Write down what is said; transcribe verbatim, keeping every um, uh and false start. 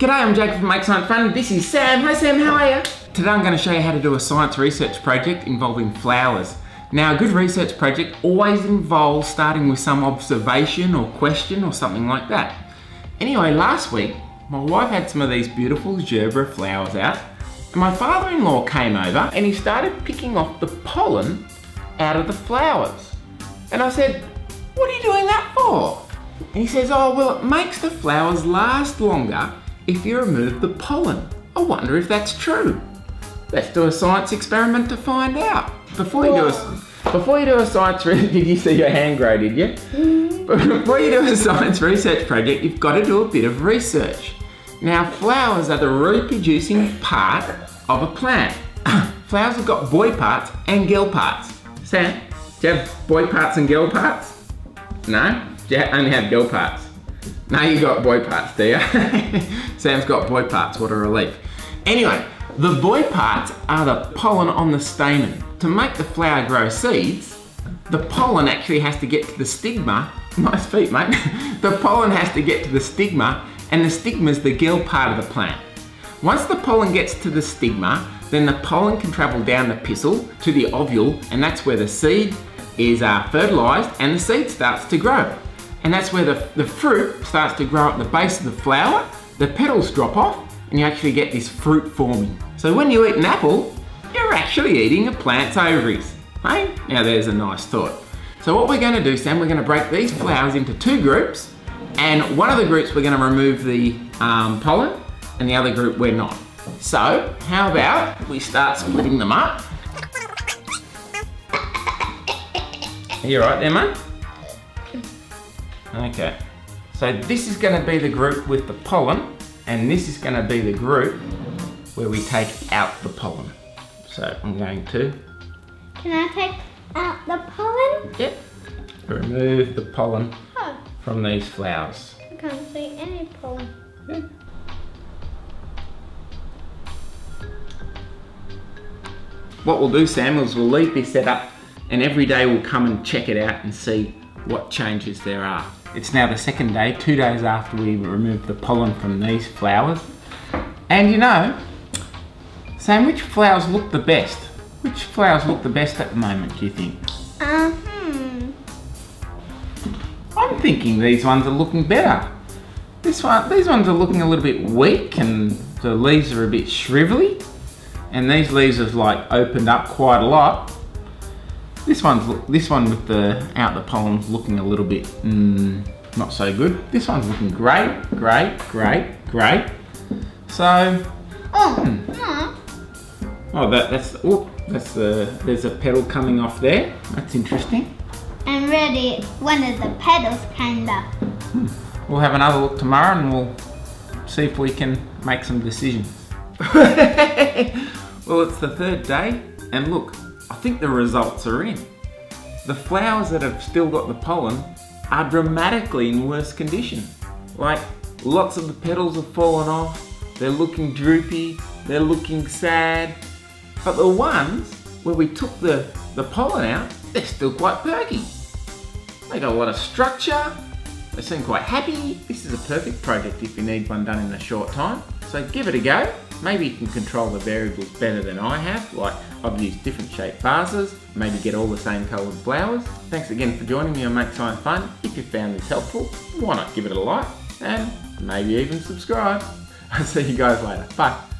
G'day, I'm Jacob from Make Science Fun. This is Sam. Hi Sam, how are you? Today I'm going to show you how to do a science research project involving flowers. Now, a good research project always involves starting with some observation or question or something like that. Anyway, last week my wife had some of these beautiful gerbera flowers out and my father-in-law came over and he started picking off the pollen out of the flowers. And I said, "What are you doing that for?" And he says, "Oh, well, it makes the flowers last longer if you remove the pollen." I wonder if that's true. Let's do a science experiment to find out. Before you do a, before you do a science research, did you see your hand grow, did you? Mm. Before you do a science research project, you've got to do a bit of research. Now, flowers are the reproducing part of a plant. Flowers have got boy parts and girl parts. Sam, do you have boy parts and girl parts? No? Do you only have girl parts? No, you got boy parts, do you? Sam's got boy parts, what a relief. Anyway, the boy parts are the pollen on the stamen. To make the flower grow seeds, the pollen actually has to get to the stigma. Nice feet, mate. The pollen has to get to the stigma, and the stigma's the gill part of the plant. Once the pollen gets to the stigma, then the pollen can travel down the pistil to the ovule, and that's where the seed is uh, fertilised and the seed starts to grow. And that's where the, the fruit starts to grow at the base of the flower, the petals drop off, and you actually get this fruit forming. So when you eat an apple, you're actually eating a plant's ovaries, hey? Now there's a nice thought. So what we're gonna do, Sam, we're gonna break these flowers into two groups, and one of the groups we're gonna remove the um, pollen, and the other group we're not. So how about we start splitting them up? Are you all right there, mate? Okay, so this is going to be the group with the pollen, and this is going to be the group where we take out the pollen. So I'm going to... Can I take out the pollen? Yep. Remove the pollen oh. from these flowers. I can't see any pollen. Yep. What we'll do, Sam, is we'll leave this set up, and every day we'll come and check it out and see what changes there are. It's now the second day, two days after we removed the pollen from these flowers. And you know, Sam, which flowers look the best? Which flowers look the best at the moment, do you think? Uh, hmm. I'm thinking these ones are looking better. This one, these ones are looking a little bit weak and the leaves are a bit shrivelly. And these leaves have like opened up quite a lot. This one's this one with the out the pollen's looking a little bit mm, not so good. This one's looking great, great, great, great. So, oh, hmm. yeah. oh that that's oh that's the there's a petal coming off there. That's interesting. And really, one of the petals came up. Hmm. We'll have another look tomorrow, and we'll see if we can make some decisions. Well, it's the third day, and look. I think the results are in. The flowers that have still got the pollen are dramatically in worse condition. Like, lots of the petals have fallen off, they're looking droopy, they're looking sad. But the ones where we took the, the pollen out, they're still quite perky. They got a lot of structure, they seem quite happy. This is a perfect project if you need one done in a short time. So give it a go. Maybe you can control the variables better than I have, like I've used different shaped vases, maybe get all the same coloured flowers. Thanks again for joining me on Make Science Fun. If you found this helpful, why not give it a like and maybe even subscribe. I'll see you guys later. Bye.